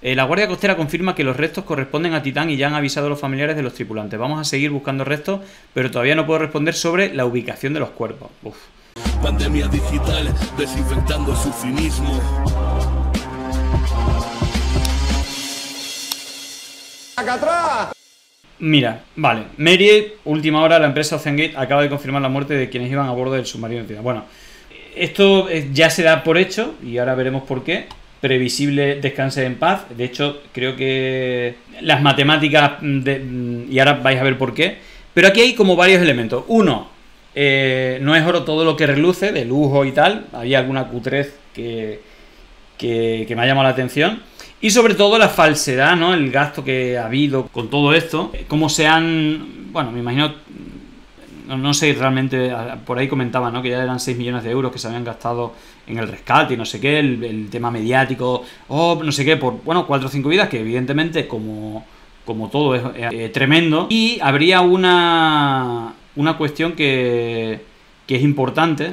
La Guardia Costera confirma que los restos corresponden a Titán y ya han avisado a los familiares de los tripulantes. Vamos a seguir buscando restos, pero todavía no puedo responder sobre la ubicación de los cuerpos. Uf. Pandemia digital desinfectando su cinismo. ¡Acá atrás! Mira, vale. Mary, última hora, la empresa OceanGate acaba de confirmar la muerte de quienes iban a bordo del submarino Titán. Bueno, esto ya se da por hecho y ahora veremos por qué. Previsible, descanse en paz. De hecho, creo que las matemáticas y ahora vais a ver por qué. Pero aquí hay como varios elementos. Uno, no es oro todo lo que reluce, de lujo y tal. Había alguna cutrez que me ha llamado la atención. Y sobre todo la falsedad, ¿no? El gasto que ha habido con todo esto. Cómo se han... Bueno, me imagino... No sé realmente, por ahí comentaba, ¿no? Que ya eran 6 millones de euros que se habían gastado en el rescate y no sé qué, el tema mediático, o no sé qué, por, bueno, 4 o 5 vidas, que evidentemente, como todo, es tremendo. Y habría una cuestión que es importante,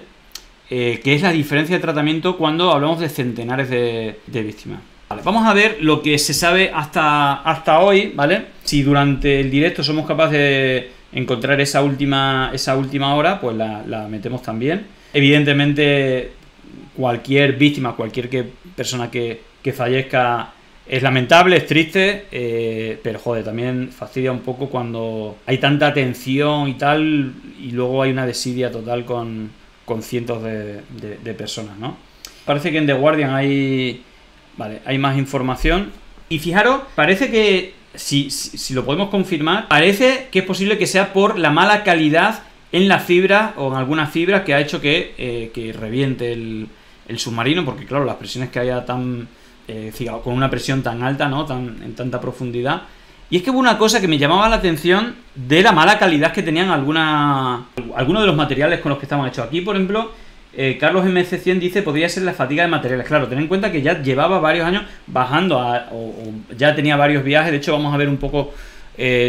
que es la diferencia de tratamiento cuando hablamos de centenares de víctimas. Vale, vamos a ver lo que se sabe hasta hoy, ¿vale? Si durante el directo somos capaces de encontrar esa última hora, pues la metemos también. Evidentemente, cualquier víctima, persona que fallezca es lamentable, es triste, pero joder, también fastidia un poco cuando hay tanta atención y tal, y luego hay una desidia total con cientos de personas, ¿no? Parece que en The Guardian hay más información. Y fijaros, parece que si lo podemos confirmar, parece que es posible que sea por la mala calidad en la fibra o en algunas fibras que ha hecho que reviente el submarino, porque claro, las presiones que haya con una presión tan alta, ¿no? En tanta profundidad. Y es que hubo una cosa que me llamaba la atención de la mala calidad que tenían algunos de los materiales con los que estaban hechos. Aquí, por ejemplo, Carlos MC100 dice, podría ser la fatiga de materiales. Claro, ten en cuenta que ya llevaba varios años bajando, ya tenía varios viajes. De hecho, vamos a ver un poco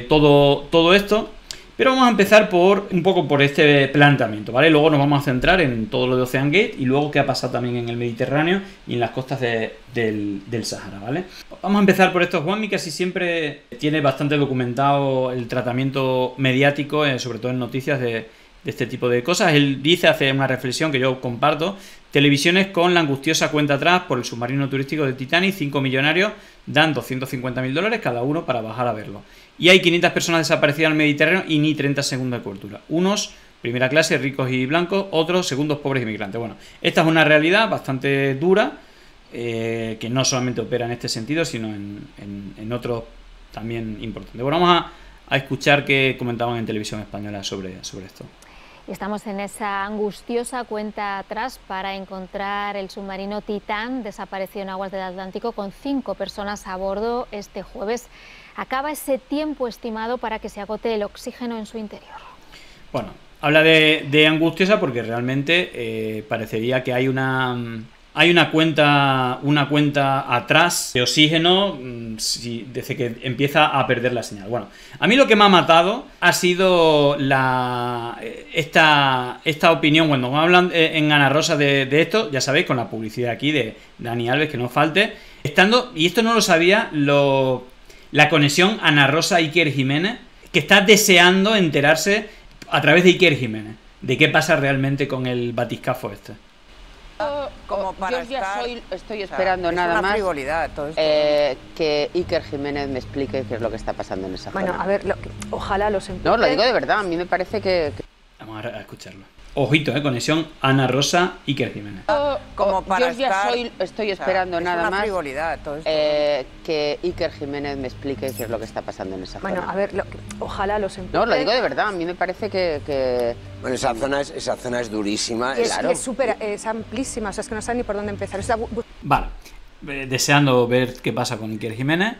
todo esto. Pero vamos a empezar un poco por este planteamiento, ¿vale? Luego nos vamos a centrar en todo lo de OceanGate y luego qué ha pasado también en el Mediterráneo y en las costas del Sahara, ¿vale? Vamos a empezar por esto. Juanmi casi siempre tiene bastante documentado el tratamiento mediático, sobre todo en noticias de este tipo de cosas. Él dice, hace una reflexión que yo comparto: televisiones con la angustiosa cuenta atrás por el submarino turístico de Titanic, 5 millonarios dan $250.000 cada uno para bajar a verlo. Y hay 500 personas desaparecidas en el Mediterráneo y ni 30 segundos de cobertura. Unos, primera clase, ricos y blancos; otros, segundos, pobres y migrantes. Bueno, esta es una realidad bastante dura, que no solamente opera en este sentido, sino en otros también importantes. Bueno, vamos a escuchar qué comentaban en televisión española sobre esto. Estamos en esa angustiosa cuenta atrás para encontrar el submarino Titán, desaparecido en aguas del Atlántico, con 5 personas a bordo. Este jueves acaba ese tiempo estimado para que se agote el oxígeno en su interior. Bueno, habla de angustiosa porque realmente parecería que hay una cuenta atrás de oxígeno desde que empieza a perder la señal. Bueno, a mí lo que me ha matado ha sido esta opinión. Cuando hablan en Ana Rosa de esto, ya sabéis, con la publicidad aquí de Dani Alves, que no falte. Y esto no lo sabía, la conexión Ana Rosa Iker Jiménez, que está deseando enterarse a través de Iker Jiménez de qué pasa realmente con el batiscafo este. Como para yo ya estar, estoy esperando, o sea, nada más frivolidad, todo esto, que Iker Jiménez me explique qué es lo que está pasando en esa zona. A ver, ojalá los entiendan. No, lo digo de verdad, a mí me parece que... Vamos a escucharlo. Ojito, conexión Ana Rosa Iker Jiménez. Como para yo ya estar, estoy esperando, o sea, nada más frivolidad, todo esto, que Iker Jiménez me explique qué es lo que está pasando en esa zona. A ver, ojalá los entiendan. No, lo digo de verdad, a mí me parece que... Bueno, esa zona es durísima. Es súper, es amplísima, o sea, es que no saben ni por dónde empezar. Vale, deseando ver qué pasa con Iker Jiménez.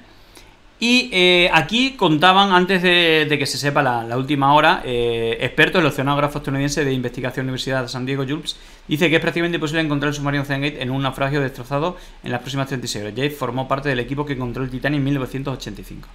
Y aquí contaban, antes de que se sepa la última hora, expertos, el oceanógrafo estadounidense de investigación Universidad de San Diego, Jules, dice que es prácticamente imposible encontrar el submarino OceanGate en un naufragio destrozado en las próximas 36 horas. Jay formó parte del equipo que encontró el Titán en 1985.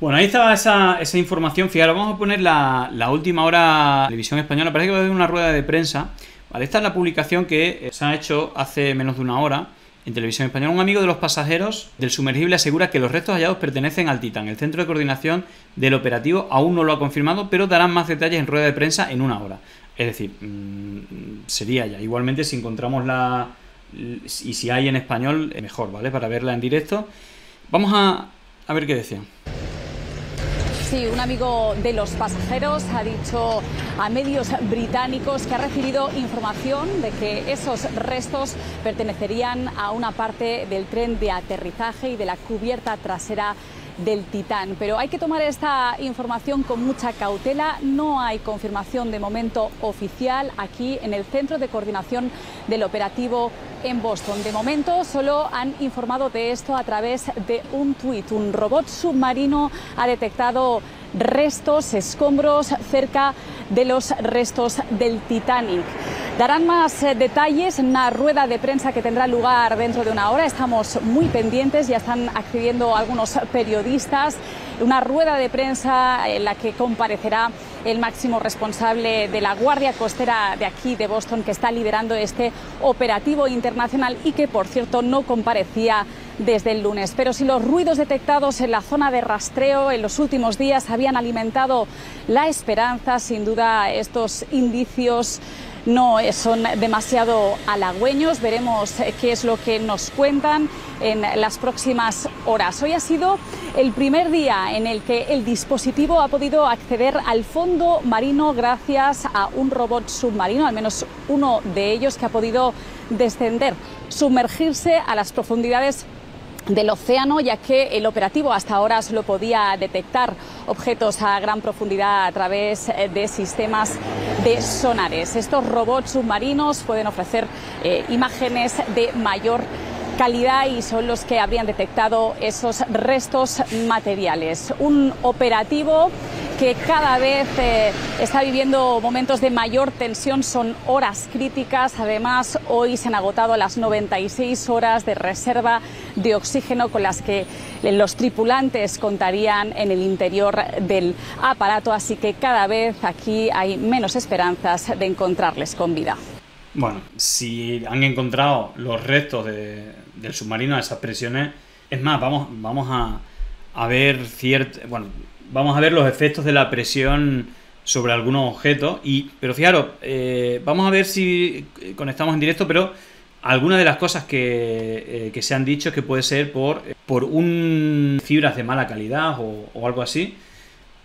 Bueno, ahí estaba esa información. Fijaros, vamos a poner la última hora de televisión española. Parece que va a haber una rueda de prensa. Vale, esta es la publicación que se ha hecho hace menos de una hora en televisión española. Un amigo de los pasajeros del sumergible asegura que los restos hallados pertenecen al Titán. El centro de coordinación del operativo aún no lo ha confirmado, pero darán más detalles en rueda de prensa en una hora. Es decir, sería ya. Igualmente, si encontramos y si hay en español, mejor, ¿vale? Para verla en directo. Vamos a ver qué decían. Sí, un amigo de los pasajeros ha dicho a medios británicos que ha recibido información de que esos restos pertenecerían a una parte del tren de aterrizaje y de la cubierta trasera del Titán. Pero hay que tomar esta información con mucha cautela. No hay confirmación de momento oficial aquí en el Centro de Coordinación del Operativo en Boston. De momento solo han informado de esto a través de un tuit. Un robot submarino ha detectado restos, escombros cerca de los restos del Titanic. Darán más detalles en una rueda de prensa que tendrá lugar dentro de una hora. Estamos muy pendientes, ya están accediendo algunos periodistas. Una rueda de prensa en la que comparecerá el máximo responsable de la Guardia Costera de aquí, de Boston, que está liderando este operativo internacional y que, por cierto, no comparecía desde el lunes. Pero si los ruidos detectados en la zona de rastreo en los últimos días habían alimentado la esperanza, sin duda estos indicios no son demasiado halagüeños. Veremos qué es lo que nos cuentan en las próximas horas. Hoy ha sido el primer día en el que el dispositivo ha podido acceder al fondo marino gracias a un robot submarino, al menos uno de ellos, que ha podido descender, sumergirse a las profundidades del océano, ya que el operativo hasta ahora solo podía detectar objetos a gran profundidad a través de sistemas de sonares. Estos robots submarinos pueden ofrecer imágenes de mayor calidad y son los que habrían detectado esos restos materiales. Un operativo que cada vez está viviendo momentos de mayor tensión, son horas críticas. Además, hoy se han agotado las 96 horas de reserva de oxígeno con las que los tripulantes contarían en el interior del aparato, así que cada vez aquí hay menos esperanzas de encontrarles con vida. Bueno, si han encontrado los restos del submarino, esas presiones, es más, vamos a ver vamos a ver los efectos de la presión sobre algunos objetos. Pero fijaros, vamos a ver si conectamos en directo, pero algunas de las cosas que se han dicho es que puede ser por fibras de mala calidad o algo así.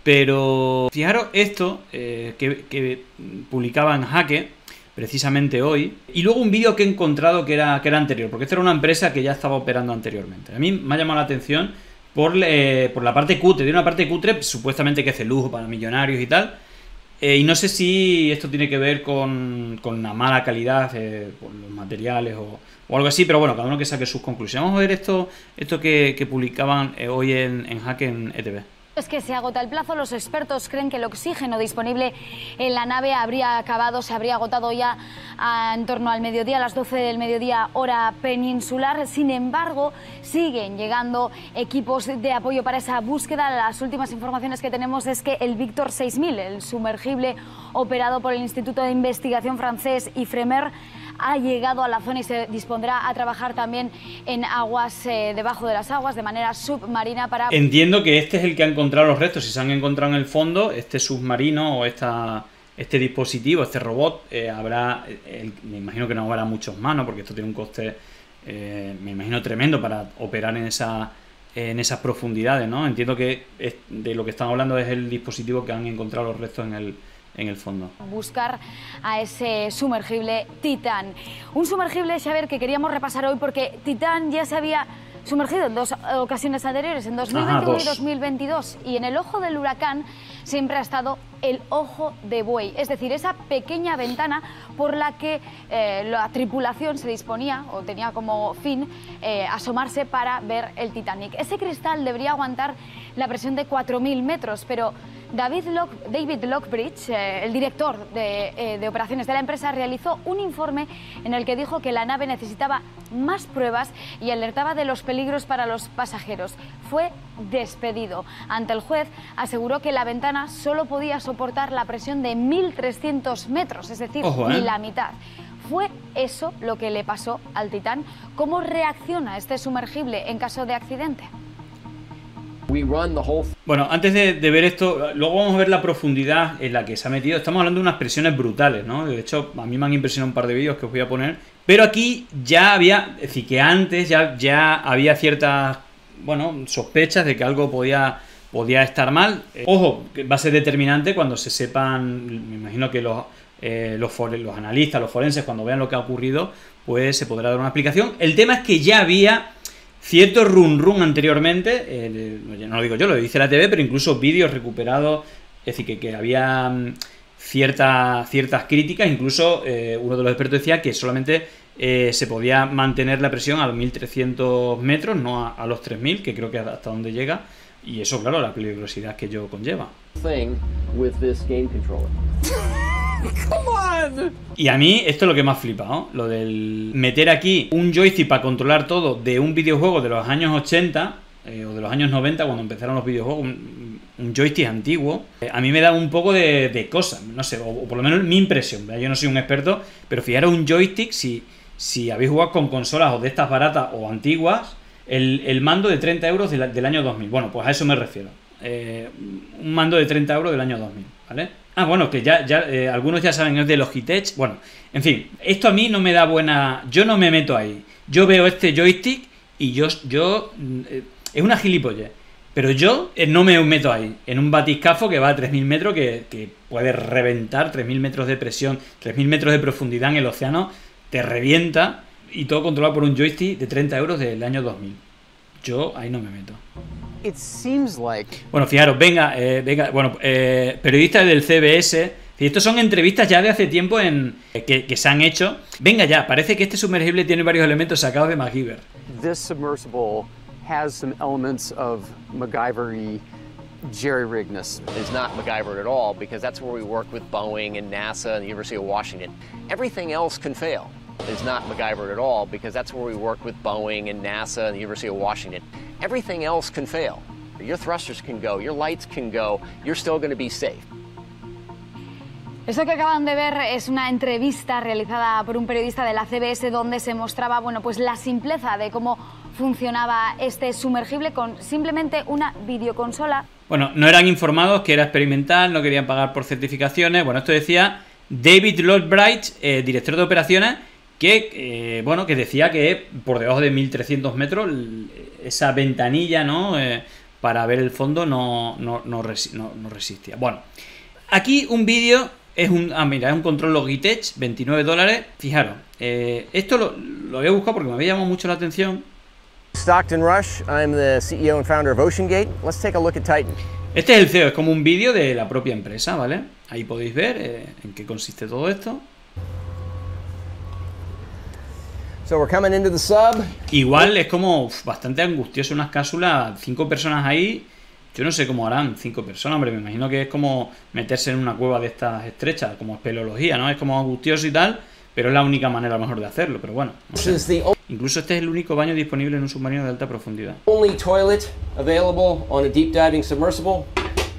Pero fijaros esto que publicaban Hacken precisamente hoy. Y luego un vídeo que he encontrado que era anterior, porque esta era una empresa que ya estaba operando anteriormente. A mí me ha llamado la atención por la parte cutre, tiene una parte cutre, supuestamente que es de lujo para millonarios y tal, y no sé si esto tiene que ver con la mala calidad por los materiales o algo así, pero bueno, cada uno que saque sus conclusiones. Vamos a ver esto que publicaban hoy en Hacken ETV. Es que se agota el plazo. Los expertos creen que el oxígeno disponible en la nave se habría agotado ya en torno al mediodía, a las 12 del mediodía hora peninsular. Sin embargo, siguen llegando equipos de apoyo para esa búsqueda. Las últimas informaciones que tenemos es que el Víctor 6000, el sumergible operado por el Instituto de Investigación francés Ifremer, ha llegado a la zona y se dispondrá a trabajar también en aguas, debajo de las aguas, de manera submarina para... Entiendo que este es el que ha encontrado los restos. Si se han encontrado en el fondo, este submarino o este dispositivo, este robot, me imagino que no habrá muchos más, ¿no? Porque esto tiene un coste, me imagino, tremendo para operar en esas profundidades, ¿no? Entiendo que de lo que están hablando es el dispositivo que han encontrado los restos en el fondo. Buscar a ese sumergible Titán. Un sumergible, Xavier, que queríamos repasar hoy porque Titán ya se había sumergido en dos ocasiones anteriores, en 2021 y 2022. Y en el ojo del huracán siempre ha estado el ojo de buey, es decir, esa pequeña ventana por la que la tripulación se disponía o tenía como fin asomarse para ver el Titanic. Ese cristal debería aguantar la presión de 4000 metros, pero David Lochridge, el director de operaciones de la empresa, realizó un informe en el que dijo que la nave necesitaba más pruebas y alertaba de los peligros para los pasajeros. Fue despedido. Ante el juez aseguró que la ventana solo podía soportar la presión de 1.300 metros, es decir, ojo, ni la mitad. ¿Fue eso lo que le pasó al Titán? ¿Cómo reacciona este sumergible en caso de accidente? Bueno, antes de ver esto, luego vamos a ver la profundidad en la que se ha metido. Estamos hablando de unas presiones brutales, ¿no? De hecho, a mí me han impresionado un par de vídeos que os voy a poner. Pero aquí ya había, es decir, que antes ya había ciertas, bueno, sospechas de que algo podía estar mal. Ojo, va a ser determinante cuando se sepan, me imagino que los analistas, los forenses, cuando vean lo que ha ocurrido, pues se podrá dar una explicación. El tema es que ya había cierto run-run anteriormente, no lo digo yo, lo dice la TV, pero incluso vídeos recuperados, es decir, que había ciertas críticas, incluso uno de los expertos decía que solamente se podía mantener la presión a los 1.300 metros, no a los 3.000, que creo que es hasta donde llega, y eso, claro, la peligrosidad que ello conlleva. Y a mí esto es lo que más flipa, ¿no? Lo del meter aquí un joystick para controlar todo de un videojuego de los años 80 o de los años 90, cuando empezaron los videojuegos, un joystick antiguo. A mí me da un poco de cosa, no sé, o por lo menos mi impresión, ¿verdad? Yo no soy un experto, pero fijaros, un joystick, si habéis jugado con consolas o de estas baratas o antiguas, el mando de 30 euros del año 2000, bueno, pues a eso me refiero. Un mando de 30 euros del año 2000, ¿vale? Ah, bueno, que ya algunos ya saben, es de Logitech. Bueno, en fin, esto a mí no me da buena... Yo no me meto ahí. Yo veo este joystick y yo es una gilipollez, pero yo no me meto ahí, en un batiscafo que va a 3.000 metros, que puede reventar, 3.000 metros de presión, 3.000 metros de profundidad en el océano, te revienta, y todo controlado por un joystick de 30 euros del año 2000. Yo ahí no me meto. Bueno, fijaros, venga, bueno, periodistas del CBS, y estos son entrevistas ya de hace tiempo que se han hecho. Venga ya, parece que este sumergible tiene varios elementos sacados de MacGyver. This submersible has some elements of MacGyver-y jerry-rigness. It's not MacGyver at all, because that's where we work with Boeing and NASA and the University of Washington. Everything else can fail. It's not MacGyver at all, because that's where we work with Boeing and NASA and the University of Washington. Everything else can fail. Your thrusters can go, your lights can go, you're still going to be safe. Esto que acaban de ver es una entrevista realizada por un periodista de la CBS donde se mostraba, bueno, pues la simpleza de cómo funcionaba este sumergible con simplemente una videoconsola. Bueno, no eran informados que era experimental, no querían pagar por certificaciones. Bueno, esto decía David Lochridge, director de operaciones, que decía que por debajo de 1.300 metros esa ventanilla, ¿no?, para ver el fondo no resistía. Bueno, aquí un vídeo es un control Logitech, $29. Fijaros, esto lo había buscado porque me había llamado mucho la atención. Stockton Rush, I'm the CEO and founder of OceanGate. Let's take a look at Titan. Este es el CEO, es como un vídeo de la propia empresa, ¿vale? Ahí podéis ver en qué consiste todo esto. So we're coming into the sub. Igual es como bastante angustioso, unas cápsulas, 5 personas ahí. Yo no sé cómo harán 5 personas, hombre, me imagino que es como meterse en una cueva de estas estrechas, como espeleología, ¿no? Es como angustioso y tal, pero es la única manera a lo mejor de hacerlo, pero bueno. No sé. Incluso este es el único baño disponible en un submarino de alta profundidad. Only toilet available on a deep diving submersible.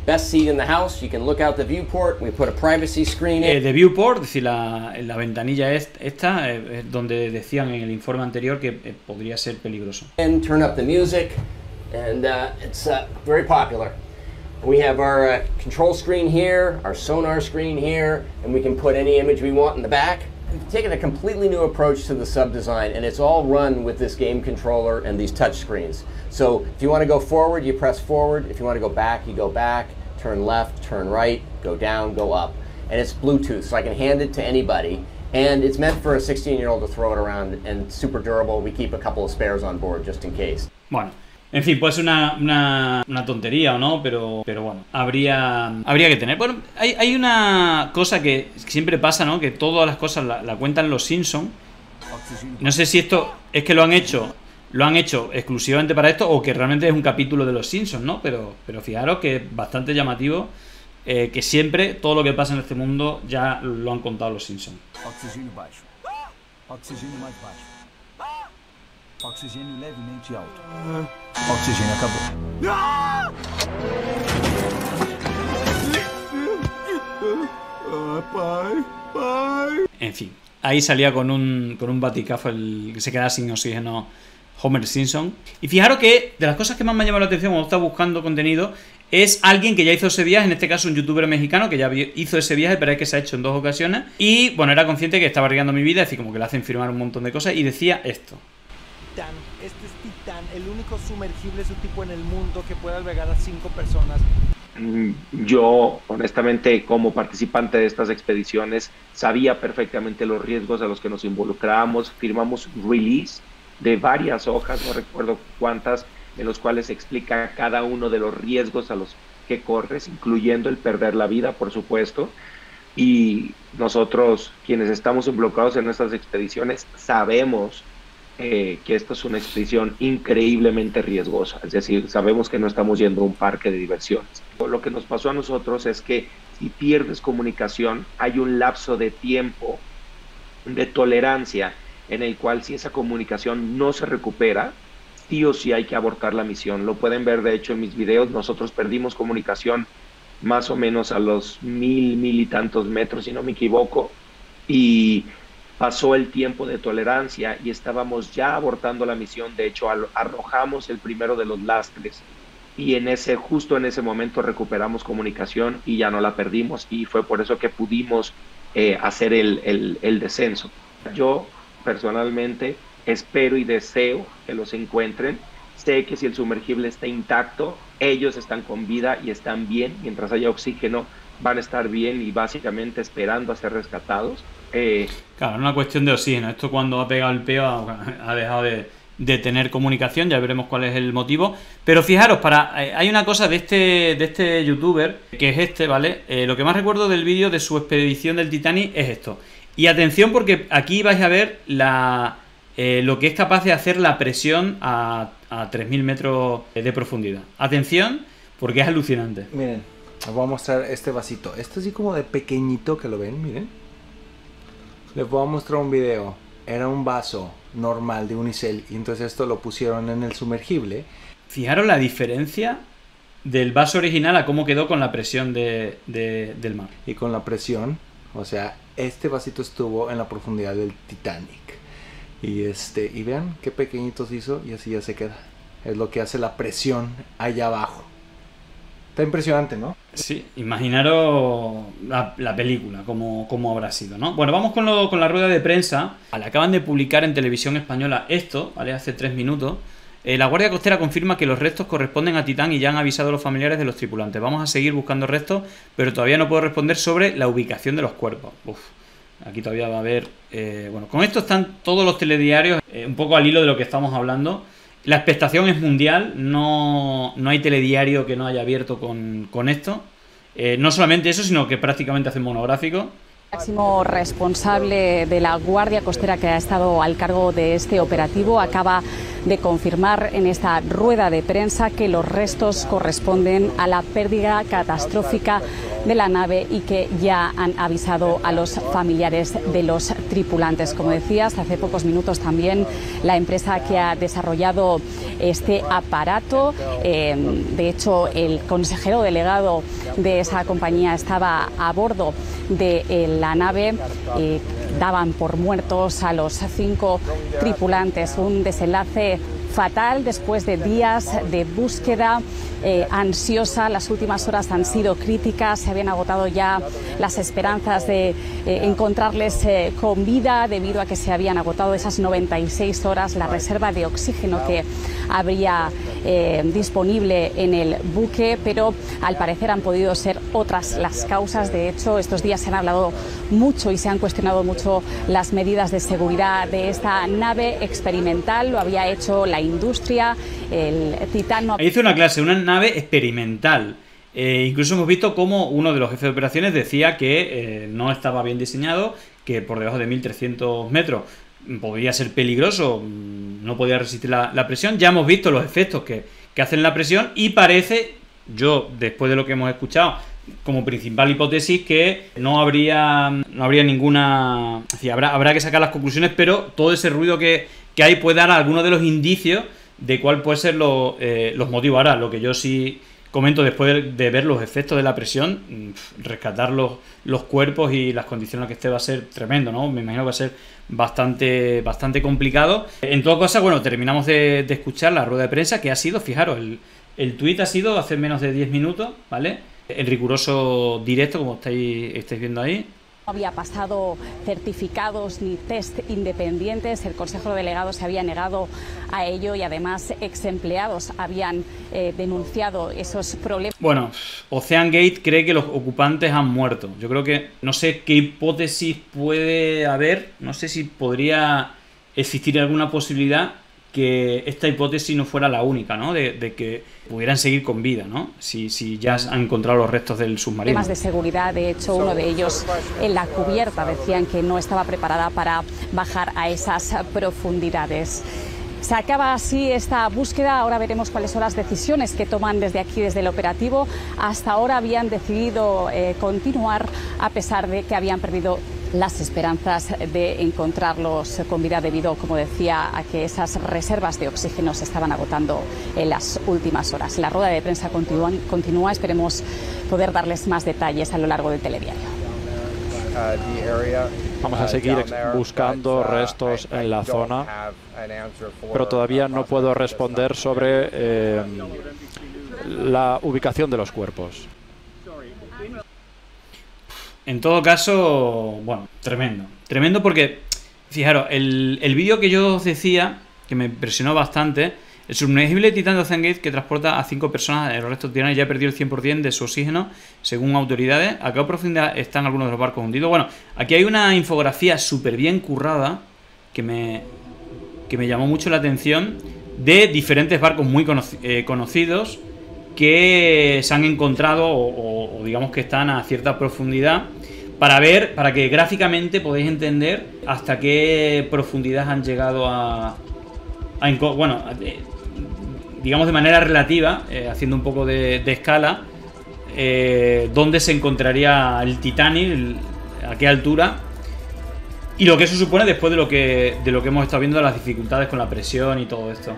Best seat in the house, you can look out the viewport, we put a privacy screen in. The viewport, es decir, la ventanilla esta, donde decían en el informe anterior que podría ser peligroso. And turn up the music, and it's very popular. We have our control screen here, our sonar screen here, and we can put any image we want in the back. We've taken a completely new approach to the sub design, and it's all run with this game controller and these touch screens. So if you want to go forward, you press forward. If you want to go back, turn left, turn right, go down, go up. And it's Bluetooth, so I can hand it to anybody. And it's meant for a 16-year-old to throw it around, and super durable. We keep a couple of spares on board just in case. Bueno, en fin, pues una tontería o no, pero bueno, habría que tener. Bueno, hay una cosa que siempre pasa, ¿no? Que todas las cosas la cuentan los Simpsons. No sé si esto es que lo han hecho exclusivamente para esto o que realmente es un capítulo de los Simpsons, ¿no? Pero fijaros que es bastante llamativo que siempre todo lo que pasa en este mundo ya lo han contado los Simpsons. Oxígeno bajo. Oxígeno más bajo. Oxígeno levemente alto. Oxígeno acabó. En fin, ahí salía con un baticafo el que se quedaba sin oxígeno Homer Simpson. Y fijaros que de las cosas que más me ha llamado la atención cuando estaba buscando contenido es alguien que ya hizo ese viaje, en este caso un youtuber mexicano que ya hizo ese viaje, pero es que se ha hecho en 2 ocasiones. Y bueno, era consciente que estaba arriesgando mi vida, es decir, como que le hacen firmar un montón de cosas, y decía esto. Titán, este es Titán, el único sumergible de su tipo en el mundo que puede albergar a 5 personas. Yo, honestamente, como participante de estas expediciones, sabía perfectamente los riesgos a los que nos involucrábamos. Firmamos release de varias hojas, no recuerdo cuántas, en los cuales se explica cada uno de los riesgos a los que corres, incluyendo el perder la vida, por supuesto. Y nosotros, quienes estamos involucrados en nuestras expediciones, sabemos que esto es una expedición increíblemente riesgosa. Es decir, sabemos que no estamos yendo a un parque de diversiones. Lo que nos pasó a nosotros es que si pierdes comunicación, hay un lapso de tiempo de tolerancia en el cual, si esa comunicación no se recupera, sí o sí hay que abortar la misión. Lo pueden ver, de hecho, en mis videos. Nosotros perdimos comunicación más o menos a los 1000 y tantos metros, si no me equivoco, y pasó el tiempo de tolerancia y estábamos ya abortando la misión. De hecho, arrojamos el primero de los lastres y justo en ese momento recuperamos comunicación y ya no la perdimos, y fue por eso que pudimos hacer el descenso. Yo personalmente espero y deseo que los encuentren. Sé que si el sumergible está intacto, ellos están con vida y están bien. Mientras haya oxígeno, van a estar bien y básicamente esperando a ser rescatados. Claro, es una cuestión de oxígeno. Esto, cuando ha pegado el peo, ha dejado de tener comunicación. Ya veremos cuál es el motivo. Pero fijaros, hay una cosa de este youtuber, que es este, ¿vale? Lo que más recuerdo del vídeo de su expedición del Titanic es esto. Y atención, porque aquí vais a ver lo que es capaz de hacer la presión a 3000 metros de profundidad. Atención, porque es alucinante. Miren, os voy a mostrar este vasito. Este así como de pequeñito, que lo ven, miren. Les voy a mostrar un video. Era un vaso normal de unicel y entonces esto lo pusieron en el sumergible. Fijaros la diferencia del vaso original a cómo quedó con la presión del mar. Y con la presión, o sea, este vasito estuvo en la profundidad del Titanic. Y vean qué pequeñitos hizo, y así ya se queda. Es lo que hace la presión allá abajo. Está impresionante, ¿no? Sí, imaginaros la película, como habrá sido, ¿no? Bueno, vamos con la rueda de prensa. Vale, acaban de publicar en Televisión Española esto, ¿vale? Hace 3 minutos. La Guardia Costera confirma que los restos corresponden a Titán y ya han avisado a los familiares de los tripulantes. Vamos a seguir buscando restos, pero todavía no puedo responder sobre la ubicación de los cuerpos. Uf. Aquí todavía va a haber... bueno, con esto están todos los telediarios, un poco al hilo de lo que estamos hablando. La expectación es mundial, no hay telediario que no haya abierto con esto. No solamente eso, sino que prácticamente hacen monográfico. El máximo responsable de la Guardia Costera, que ha estado al cargo de este operativo, acaba de confirmar en esta rueda de prensa que los restos corresponden a la pérdida catastrófica de la nave y que ya han avisado a los familiares de los tripulantes. Como decías, hace pocos minutos también la empresa que ha desarrollado este aparato, de hecho el consejero delegado de esa compañía estaba a bordo de la nave, daban por muertos a los 5 tripulantes. Un desenlace fatal después de días de búsqueda ansiosa. Las últimas horas han sido críticas, se habían agotado ya las esperanzas de encontrarles con vida, debido a que se habían agotado esas 96 horas, la reserva de oxígeno que habría disponible en el buque, pero al parecer han podido ser otras las causas. De hecho, estos días se han hablado mucho y se han cuestionado mucho las medidas de seguridad de esta nave experimental. Lo había hecho la industria, el Titán. Hizo una clase, una nave experimental. Incluso hemos visto cómo uno de los jefes de operaciones decía que no estaba bien diseñado, que por debajo de 1300 metros podría ser peligroso, no podía resistir la presión. Ya hemos visto los efectos que hacen la presión y parece, yo después de lo que hemos escuchado, como principal hipótesis que no habría ninguna... Es decir, habrá que sacar las conclusiones, pero todo ese ruido que hay puede dar algunos de los indicios de cuál puede ser los motivos. Ahora, lo que yo sí comento después de ver los efectos de la presión, rescatar los cuerpos y las condiciones en las que esté va a ser tremendo, ¿no? Me imagino que va a ser bastante complicado. En toda cosa, bueno, terminamos de escuchar la rueda de prensa que ha sido, fijaros, el tuit ha sido hace menos de 10 minutos, ¿vale? El riguroso directo, como estáis viendo ahí. No había pasado certificados ni test independientes, el Consejo de Delegados se había negado a ello y además ex empleados habían denunciado esos problemas. Bueno, OceanGate cree que los ocupantes han muerto. Yo creo que no sé qué hipótesis puede haber, no sé si podría existir alguna posibilidad que esta hipótesis no fuera la única, ¿no? De que pudieran seguir con vida, ¿no? Si ya han encontrado los restos del submarino. Temas de seguridad, de hecho, uno de ellos en la cubierta decían que no estaba preparada para bajar a esas profundidades. Se acaba así esta búsqueda, ahora veremos cuáles son las decisiones que toman desde aquí, desde el operativo. Hasta ahora habían decidido continuar a pesar de que habían perdido las esperanzas de encontrarlos con vida debido, como decía, a que esas reservas de oxígeno se estaban agotando en las últimas horas. La rueda de prensa continúa, esperemos poder darles más detalles a lo largo del telediario. Vamos a seguir buscando restos en la zona, pero todavía no puedo responder sobre la ubicación de los cuerpos. En todo caso, bueno, tremendo. Tremendo porque, fijaros, el vídeo que yo os decía, que me impresionó bastante, el sumergible Titán de OceanGate que transporta a 5 personas, el resto de titanes ya ha perdido el 100% de su oxígeno, según autoridades. ¿A qué profundidad están algunos de los barcos hundidos? Bueno, aquí hay una infografía súper bien currada que me llamó mucho la atención de diferentes barcos muy conocidos que se han encontrado o digamos que están a cierta profundidad, para que gráficamente podáis entender hasta qué profundidad han llegado digamos de manera relativa, haciendo un poco de escala, dónde se encontraría el Titanic, a qué altura, y lo que eso supone después de lo que hemos estado viendo, de las dificultades con la presión y todo esto.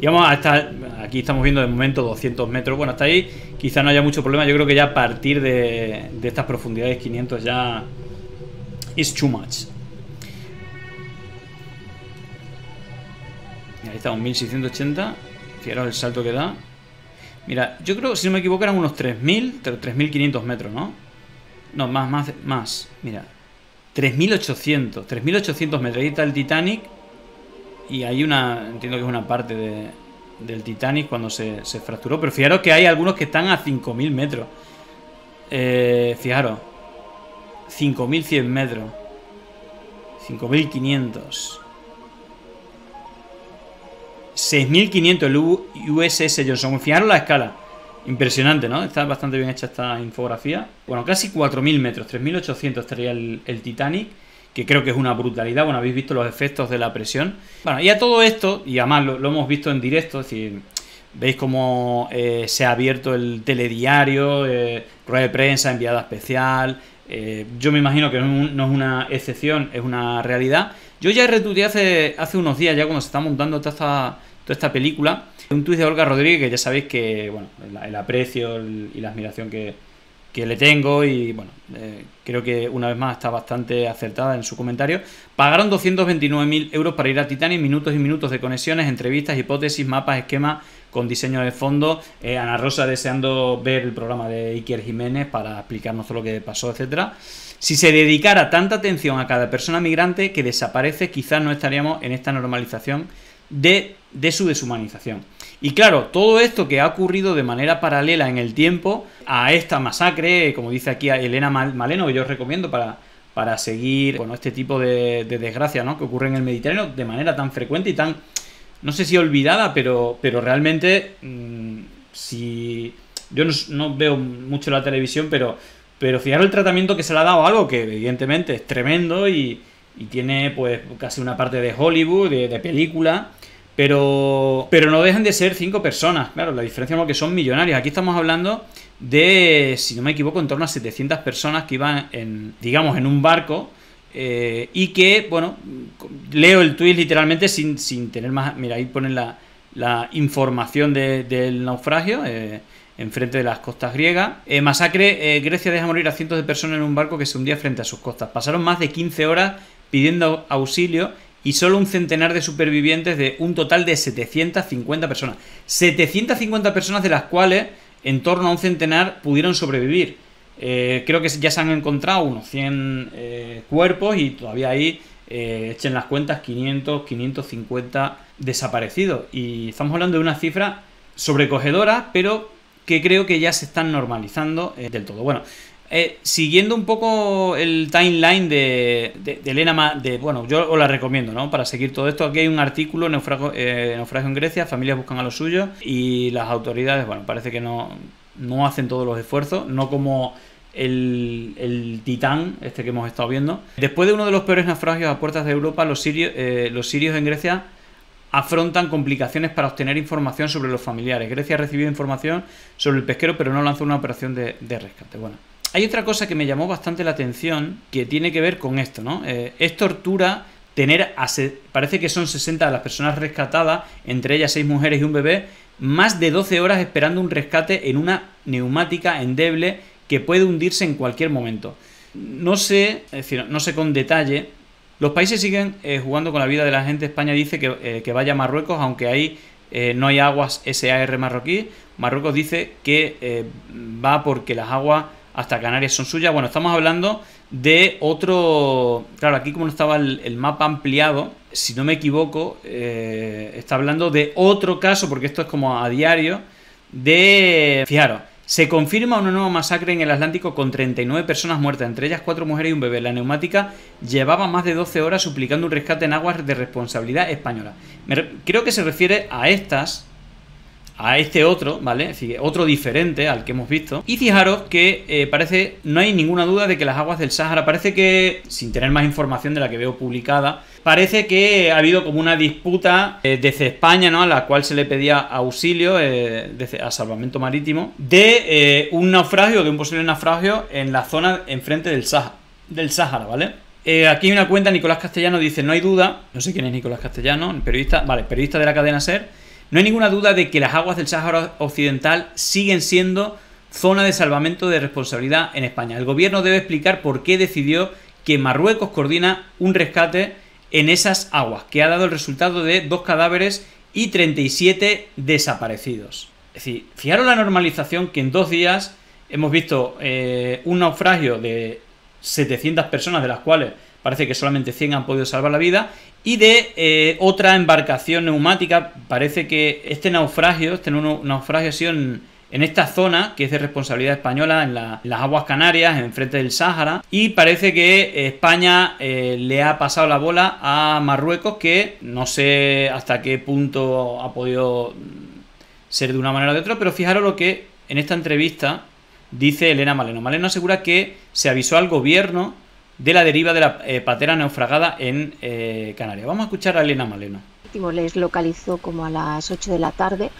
Digamos, hasta aquí estamos viendo de momento 200 metros. Bueno, hasta ahí quizá no haya mucho problema. Yo creo que ya a partir de estas profundidades, 500 ya is too much. Ahí estamos, 1680. Fijaros el salto que da. Mira, yo creo, si no me equivoco, eran unos 3000, 3500 metros, ¿no? No, más. Mira, 3800 metros. Ahí está el Titanic. Y hay una, entiendo que es una parte del Titanic cuando se fracturó. Pero fijaros que hay algunos que están a 5000 metros. Fijaros, 5100 metros, 5500, 6500 el USS Johnson. Fijaros la escala, impresionante, ¿no? Está bastante bien hecha esta infografía. Bueno, casi 4000 metros, 3800 estaría el Titanic, que creo que es una brutalidad. Bueno, habéis visto los efectos de la presión. Bueno, y a todo esto, y además lo hemos visto en directo, es decir, veis cómo se ha abierto el telediario, rueda de prensa, enviada especial. Yo me imagino que no es una excepción, es una realidad. Yo ya retuiteé hace unos días, ya cuando se está montando toda esta película, un tuit de Olga Rodríguez, que ya sabéis que, bueno, el aprecio y la admiración que le tengo, y bueno, creo que una vez más está bastante acertada en su comentario. Pagaron 229.000 euros para ir a Titanic, minutos y minutos de conexiones, entrevistas, hipótesis, mapas, esquemas con diseño de fondo. Ana Rosa deseando ver el programa de Iker Jiménez para explicarnos todo lo que pasó, etcétera. Si se dedicara tanta atención a cada persona migrante que desaparece, quizás no estaríamos en esta normalización de su deshumanización. Y claro, todo esto que ha ocurrido de manera paralela en el tiempo a esta masacre, como dice aquí Elena Maleno, que yo os recomiendo para seguir, bueno, este tipo de desgracias, ¿no?, que ocurre en el Mediterráneo de manera tan frecuente y tan, no sé si olvidada, pero realmente, si yo no veo mucho la televisión, pero fijaros el tratamiento que se le ha dado a algo que evidentemente es tremendo y tiene pues casi una parte de Hollywood, de película. Pero no dejan de ser 5 personas. Claro, la diferencia es lo que son millonarios. Aquí estamos hablando de, si no me equivoco, en torno a 700 personas que iban, digamos, en un barco. Y que, bueno, leo el tuit literalmente sin tener más... Mira, ahí ponen la información del naufragio... enfrente de las costas griegas. Masacre, Grecia deja morir a cientos de personas en un barco que se hundía frente a sus costas. Pasaron más de 15 horas pidiendo auxilio y solo un centenar de supervivientes de un total de 750 personas. 750 personas de las cuales en torno a un centenar pudieron sobrevivir. Creo que ya se han encontrado unos 100 cuerpos y todavía hay, echen las cuentas, 500, 550 desaparecidos. Y estamos hablando de una cifra sobrecogedora, pero... que creo que ya se están normalizando del todo. Bueno, siguiendo un poco el timeline de Elena, bueno, yo os la recomiendo, ¿no? Para seguir todo esto, aquí hay un artículo, naufragio en Grecia, familias buscan a los suyos, y las autoridades, bueno, parece que no hacen todos los esfuerzos, no como el Titán, este que hemos estado viendo. Después de uno de los peores naufragios a puertas de Europa, los sirios en Grecia afrontan complicaciones para obtener información sobre los familiares. Grecia ha recibido información sobre el pesquero, pero no lanzó una operación de rescate. Bueno, hay otra cosa que me llamó bastante la atención que tiene que ver con esto, ¿no? Es tortura tener... Parece que son 60 de las personas rescatadas, entre ellas 6 mujeres y un bebé, más de 12 horas esperando un rescate en una neumática endeble que puede hundirse en cualquier momento. No sé, es decir, no sé con detalle... Los países siguen jugando con la vida de la gente. España dice que vaya a Marruecos, aunque ahí no hay aguas SAR marroquí. Marruecos dice que va porque las aguas hasta Canarias son suyas. Bueno, estamos hablando de otro... Claro, aquí como no estaba el mapa ampliado, si no me equivoco, está hablando de otro caso, porque esto es como a diario, de... Fijaros. Se confirma una nueva masacre en el Atlántico con 39 personas muertas, entre ellas 4 mujeres y un bebé. La neumática llevaba más de 12 horas suplicando un rescate en aguas de responsabilidad española. Creo que se refiere a estas, a este otro, ¿vale? Es decir, otro diferente al que hemos visto. Y fijaros que parece, no hay ninguna duda de que las aguas del Sáhara, parece que, sin tener más información de la que veo publicada, parece que ha habido como una disputa desde España, ¿no? A la cual se le pedía auxilio a salvamento marítimo de un naufragio, de un posible naufragio en la zona enfrente del Sáhara, ¿vale? Aquí hay una cuenta, Nicolás Castellano dice, no hay duda, no sé quién es Nicolás Castellano, periodista, vale, periodista de la cadena SER, no hay ninguna duda de que las aguas del Sáhara Occidental siguen siendo zona de salvamento de responsabilidad en España. El gobierno debe explicar por qué decidió que Marruecos coordina un rescate en esas aguas, que ha dado el resultado de 2 cadáveres y 37 desaparecidos. Es decir, fijaros la normalización que en 2 días hemos visto un naufragio de 700 personas, de las cuales parece que solamente 100 han podido salvar la vida, y de otra embarcación neumática. Parece que este naufragio ha sido en esta zona, que es de responsabilidad española, en las aguas canarias, enfrente del Sáhara, y parece que España le ha pasado la bola a Marruecos, que no sé hasta qué punto ha podido ser de una manera o de otra, pero fijaros lo que en esta entrevista dice Elena Maleno. Maleno asegura que se avisó al gobierno de la deriva de la patera naufragada en Canarias. Vamos a escuchar a Elena Maleno. Les localizó como a las 8 de la tarde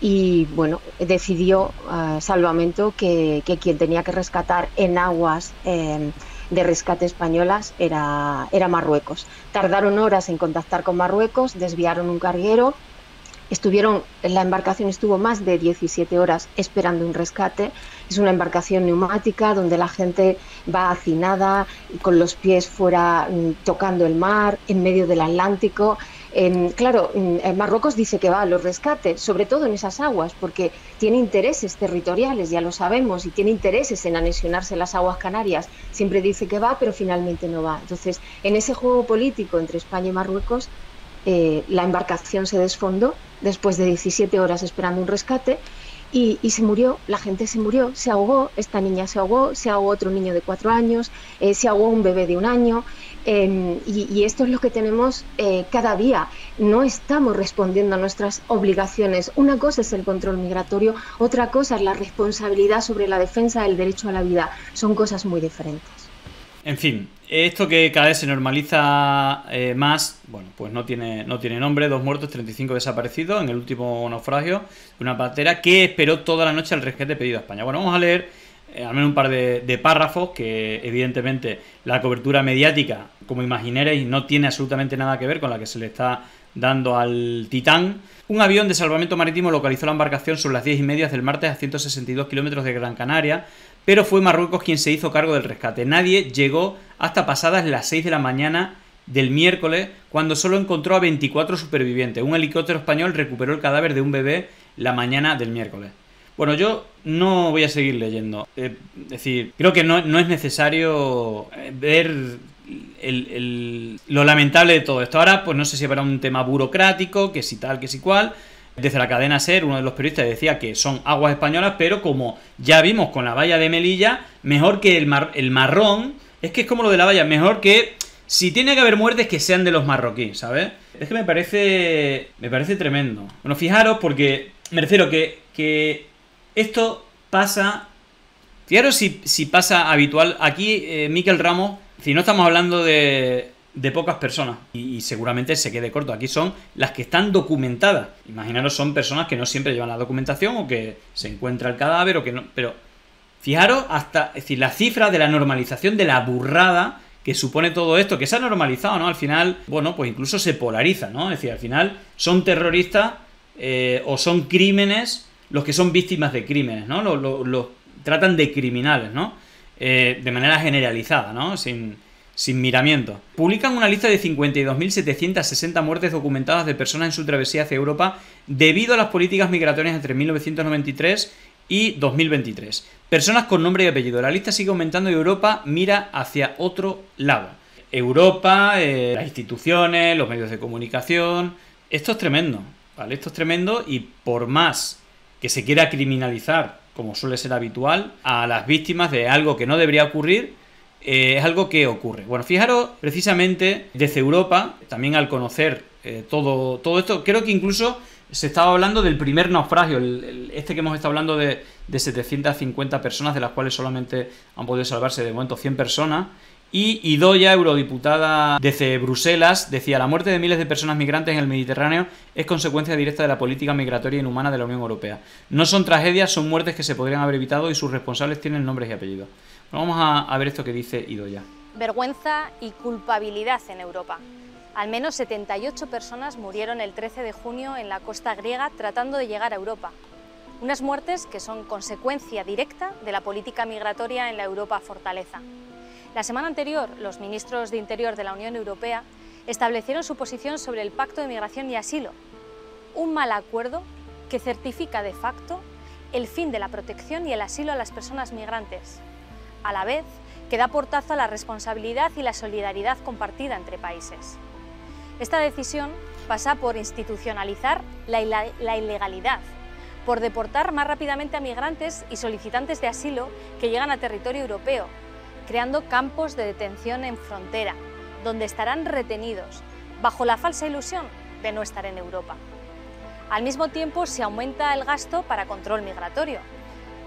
y bueno, decidió salvamento que quien tenía que rescatar en aguas de rescate españolas era Marruecos. Tardaron horas en contactar con Marruecos, desviaron un carguero, la embarcación estuvo más de 17 horas esperando un rescate. Es una embarcación neumática donde la gente va hacinada, con los pies fuera, tocando el mar, en medio del Atlántico. Claro, Marruecos dice que va a los rescates, sobre todo en esas aguas, porque tiene intereses territoriales, ya lo sabemos, y tiene intereses en anexionarse las aguas canarias. Siempre dice que va, pero finalmente no va. Entonces, en ese juego político entre España y Marruecos, la embarcación se desfondó después de 17 horas esperando un rescate y se murió, la gente se murió, se ahogó, esta niña se ahogó otro niño de 4 años, se ahogó un bebé de 1 año y esto es lo que tenemos cada día. No estamos respondiendo a nuestras obligaciones. Una cosa es el control migratorio, otra cosa es la responsabilidad sobre la defensa del derecho a la vida. Son cosas muy diferentes. En fin, Esto que cada vez se normaliza más, bueno, pues no tiene nombre. 2 muertos, 35 desaparecidos en el último naufragio de una patera que esperó toda la noche al rescate pedido a España. Bueno, vamos a leer al menos un par de párrafos que evidentemente la cobertura mediática, como imaginéis, no tiene absolutamente nada que ver con la que se le está dando al Titán. Un avión de salvamento marítimo localizó la embarcación sobre las 10:30 del martes a 162 kilómetros de Gran Canaria, pero fue Marruecos quien se hizo cargo del rescate. Nadie llegó hasta pasadas las 6 de la mañana del miércoles, cuando solo encontró a 24 supervivientes. Un helicóptero español recuperó el cadáver de un bebé la mañana del miércoles. Bueno, yo no voy a seguir leyendo. Es decir, creo que no es necesario ver lo lamentable de todo esto. Ahora, pues no sé si habrá un tema burocrático, que si tal, que si cual. Desde la cadena SER, uno de los periodistas decía que son aguas españolas, pero como ya vimos con la valla de Melilla, mejor que el marrón, es que es como lo de la valla, mejor que si tiene que haber muertes que sean de los marroquíes, ¿sabes? Es que me parece tremendo. Bueno, fijaros, porque me refiero que esto pasa, fijaros si pasa habitual. Aquí Miquel Ramos, si no estamos hablando de pocas personas y seguramente se quede corto. Aquí son las que están documentadas. Imaginaros, son personas que no siempre llevan la documentación o que se encuentra el cadáver o que no. Pero fijaros, hasta, es decir, la cifra de la normalización de la burrada que supone todo esto, que se ha normalizado, ¿no? Al final, bueno, pues incluso se polariza, ¿no? Es decir, al final son terroristas o son crímenes los que son víctimas de crímenes, ¿no? Los tratan de criminales, ¿no? De manera generalizada, ¿no? Sin miramiento. Publican una lista de 52.760 muertes documentadas de personas en su travesía hacia Europa debido a las políticas migratorias entre 1993 y 2023. Personas con nombre y apellido. La lista sigue aumentando y Europa mira hacia otro lado. Europa, las instituciones, los medios de comunicación. Esto es tremendo, ¿vale? Esto es tremendo, y por más que se quiera criminalizar, como suele ser habitual, a las víctimas de algo que no debería ocurrir, es algo que ocurre. Bueno, fijaros, precisamente desde Europa, también al conocer todo esto, creo que incluso se estaba hablando del primer naufragio, este que hemos estado hablando de 750 personas, de las cuales solamente han podido salvarse de momento 100 personas. Y Idoya, eurodiputada desde Bruselas, decía: la muerte de miles de personas migrantes en el Mediterráneo es consecuencia directa de la política migratoria inhumana de la Unión Europea. No son tragedias, son muertes que se podrían haber evitado y sus responsables tienen nombres y apellidos. Vamos a ver esto que dice Idoya. Vergüenza y culpabilidad en Europa. Al menos 78 personas murieron el 13 de junio en la costa griega tratando de llegar a Europa. Unas muertes que son consecuencia directa de la política migratoria en la Europa fortaleza. La semana anterior, los ministros de Interior de la Unión Europea establecieron su posición sobre el Pacto de Migración y Asilo, un mal acuerdo que certifica de facto el fin de la protección y el asilo a las personas migrantes, a la vez que da portazo a la responsabilidad y la solidaridad compartida entre países. Esta decisión pasa por institucionalizar la ilegalidad, por deportar más rápidamente a migrantes y solicitantes de asilo que llegan a territorio europeo, creando campos de detención en frontera, donde estarán retenidos, bajo la falsa ilusión de no estar en Europa. Al mismo tiempo, se aumenta el gasto para control migratorio.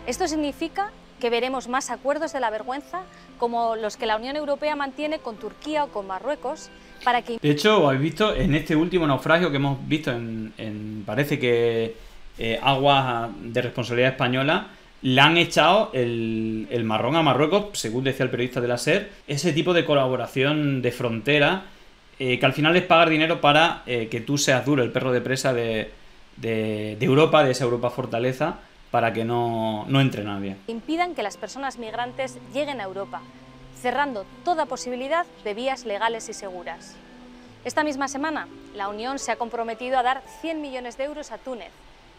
Esto significa que veremos más acuerdos de la vergüenza, como los que la Unión Europea mantiene con Turquía o con Marruecos, para que... De hecho, habéis visto en este último naufragio que hemos visto en parece que aguas de responsabilidad española, le han echado el marrón a Marruecos, según decía el periodista de la SER, ese tipo de colaboración de frontera, que al final es pagar dinero para que tú seas duro, el perro de presa de Europa, de esa Europa fortaleza, para que no entre nadie. Impidan que las personas migrantes lleguen a Europa, cerrando toda posibilidad de vías legales y seguras. Esta misma semana, la Unión se ha comprometido a dar 100 millones de euros a Túnez,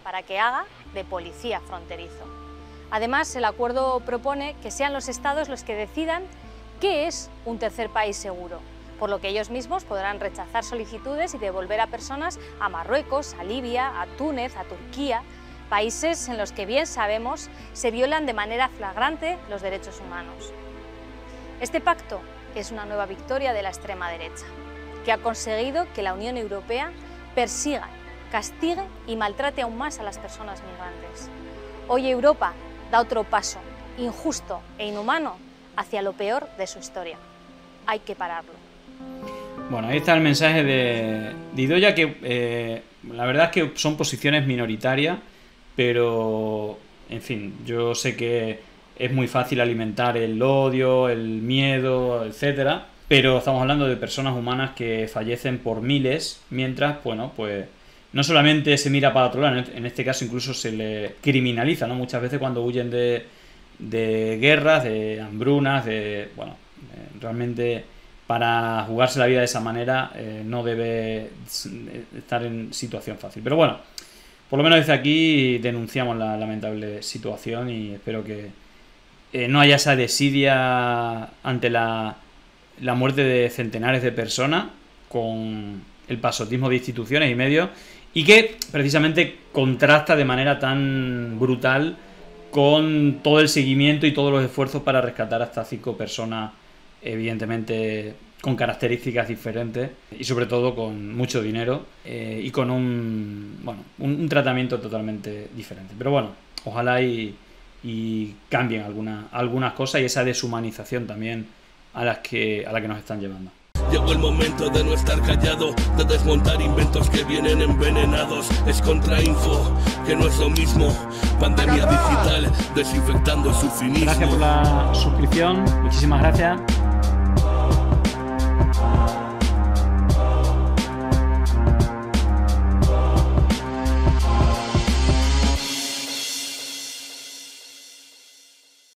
para que haga de policía fronterizo. Además, el acuerdo propone que sean los estados los que decidan qué es un tercer país seguro, por lo que ellos mismos podrán rechazar solicitudes y devolver a personas a Marruecos, a Libia, a Túnez, a Turquía, países en los que bien sabemos se violan de manera flagrante los derechos humanos. Este pacto es una nueva victoria de la extrema derecha, que ha conseguido que la Unión Europea persiga, castigue y maltrate aún más a las personas migrantes. Hoy Europa da otro paso, injusto e inhumano, hacia lo peor de su historia. hay que pararlo. Bueno, ahí está el mensaje de Idoya, que la verdad es que son posiciones minoritarias, pero, en fin, yo sé que es muy fácil alimentar el odio, el miedo, etcétera, pero estamos hablando de personas humanas que fallecen por miles, mientras, bueno, pues no solamente se mira para otro lado, en este caso incluso se le criminaliza, ¿no? Muchas veces cuando huyen de guerras, de hambrunas, de, bueno, realmente para jugarse la vida de esa manera no debe estar en situación fácil. Pero bueno, por lo menos desde aquí denunciamos la lamentable situación y espero que no haya esa desidia ante la muerte de centenares de personas con el pasotismo de instituciones y medios, y que precisamente contrasta de manera tan brutal con todo el seguimiento y todos los esfuerzos para rescatar hasta 5 personas, evidentemente con características diferentes y sobre todo con mucho dinero y con un tratamiento totalmente diferente. Pero bueno, ojalá y cambien algunas cosas y esa deshumanización también a la que nos están llevando. Llegó el momento de no estar callado, de desmontar inventos que vienen envenenados. Es contrainfo, que no es lo mismo. Pandemia digital, desinfectando su cinismo. Gracias por la suscripción, muchísimas gracias.